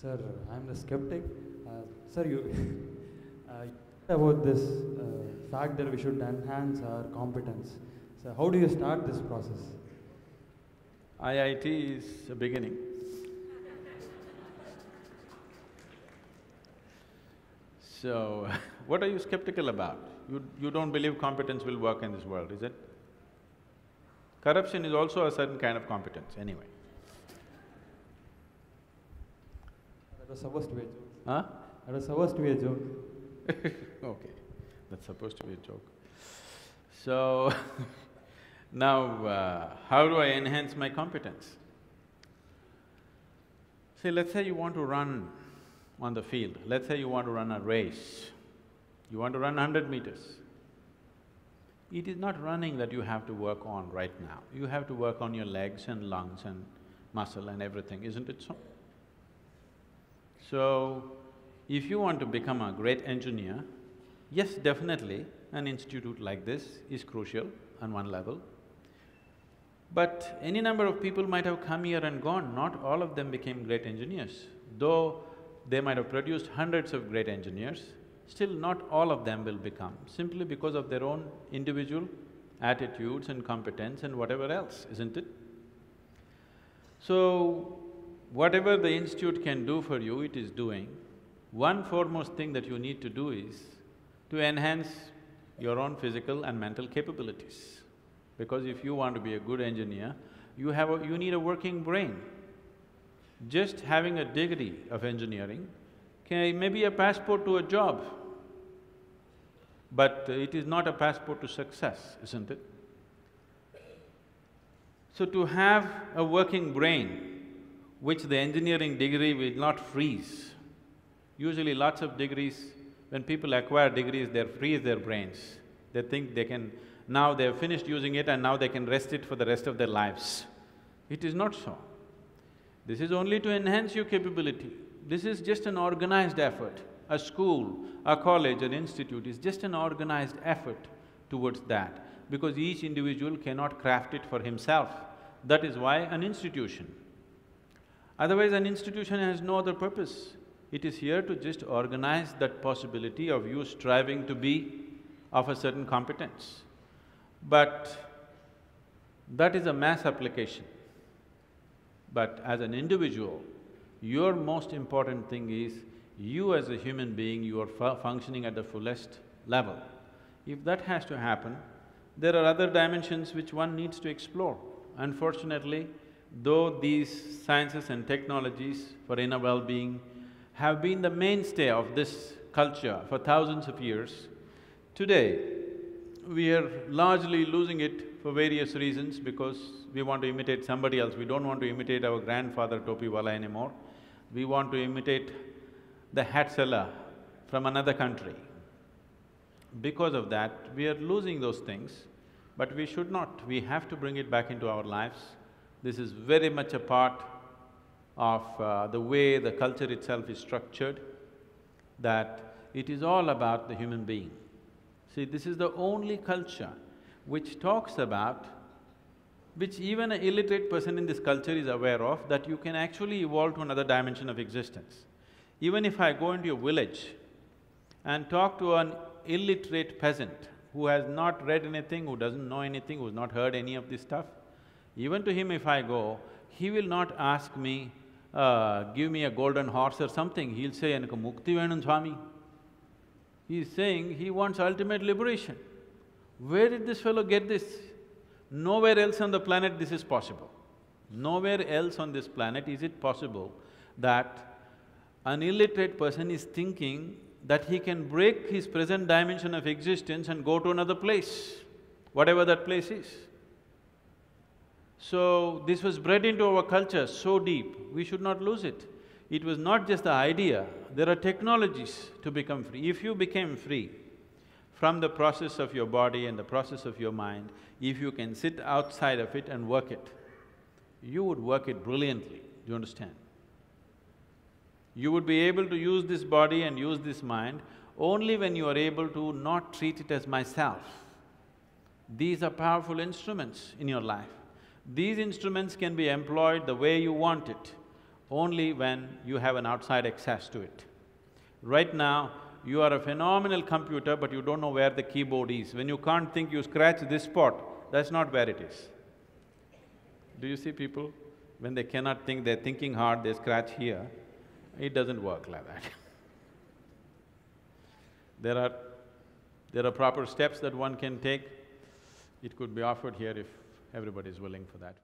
Sir, I am the skeptic. Sir, you about this fact that we should enhance our competence. So how do you start this process? IIT is a beginning. So, what are you skeptical about? You don't believe competence will work in this world, is it? Corruption is also a certain kind of competence, anyway. That was supposed to be a joke. Huh? That was supposed to be a joke. Okay, that's supposed to be a joke. So, now how do I enhance my competence? See, let's say you want to run on the field, let's say you want to run a race, you want to run 100 meters. It is not running that you have to work on right now, you have to work on your legs and lungs and muscle and everything, isn't it so? So, if you want to become a great engineer, yes, definitely an institute like this is crucial on one level. But any number of people might have come here and gone, not all of them became great engineers. Though they might have produced hundreds of great engineers, still not all of them will become, simply because of their own individual attitudes and competence and whatever else, isn't it? So, whatever the institute can do for you, it is doing. One foremost thing that you need to do is to enhance your own physical and mental capabilities. Because if you want to be a good engineer, you need a working brain. Just having a degree of engineering may be a passport to a job, but it is not a passport to success, isn't it? So to have a working brain, which the engineering degree will not freeze. Usually lots of degrees, when people acquire degrees, they freeze their brains. They think they can… now they have finished using it and now they can rest it for the rest of their lives. It is not so. This is only to enhance your capability. This is just an organized effort. A school, a college, an institute is just an organized effort towards that, because each individual cannot craft it for himself. That is why an institution. Otherwise, an institution has no other purpose. It is here to just organize that possibility of you striving to be of a certain competence. But that is a mass application. But as an individual, your most important thing is, you as a human being, you are functioning at the fullest level. If that has to happen, there are other dimensions which one needs to explore. Unfortunately, though these sciences and technologies for inner well-being have been the mainstay of this culture for thousands of years, today we are largely losing it for various reasons, because we want to imitate somebody else. We don't want to imitate our grandfather Topiwala anymore. We want to imitate the hat seller from another country. Because of that, we are losing those things, but we should not. We have to bring it back into our lives. This is very much a part of the way the culture itself is structured, that it is all about the human being. See, this is the only culture which talks about, which even an illiterate person in this culture is aware of, that you can actually evolve to another dimension of existence. Even if I go into your village and talk to an illiterate peasant who has not read anything, who doesn't know anything, who's not heard any of this stuff, even to him if I go, he will not ask me, give me a golden horse or something, he'll say, "Enaku mukti venum Swami." He's saying he wants ultimate liberation. Where did this fellow get this? Nowhere else on the planet this is possible. Nowhere else on this planet is it possible that an illiterate person is thinking that he can break his present dimension of existence and go to another place, whatever that place is. So, this was bred into our culture so deep, we should not lose it. It was not just the idea, there are technologies to become free. If you became free from the process of your body and the process of your mind, if you can sit outside of it and work it, you would work it brilliantly, do you understand? You would be able to use this body and use this mind only when you are able to not treat it as myself. These are powerful instruments in your life. These instruments can be employed the way you want it. only when you have an outside access to it. Right now, you are a phenomenal computer, but you don't know where the keyboard is. When you can't think, you scratch this spot, that's not where it is. Do you see people? When they cannot think, they're thinking hard, they scratch here. It doesn't work like that. There are proper steps that one can take. It could be offered here if everybody's willing for that.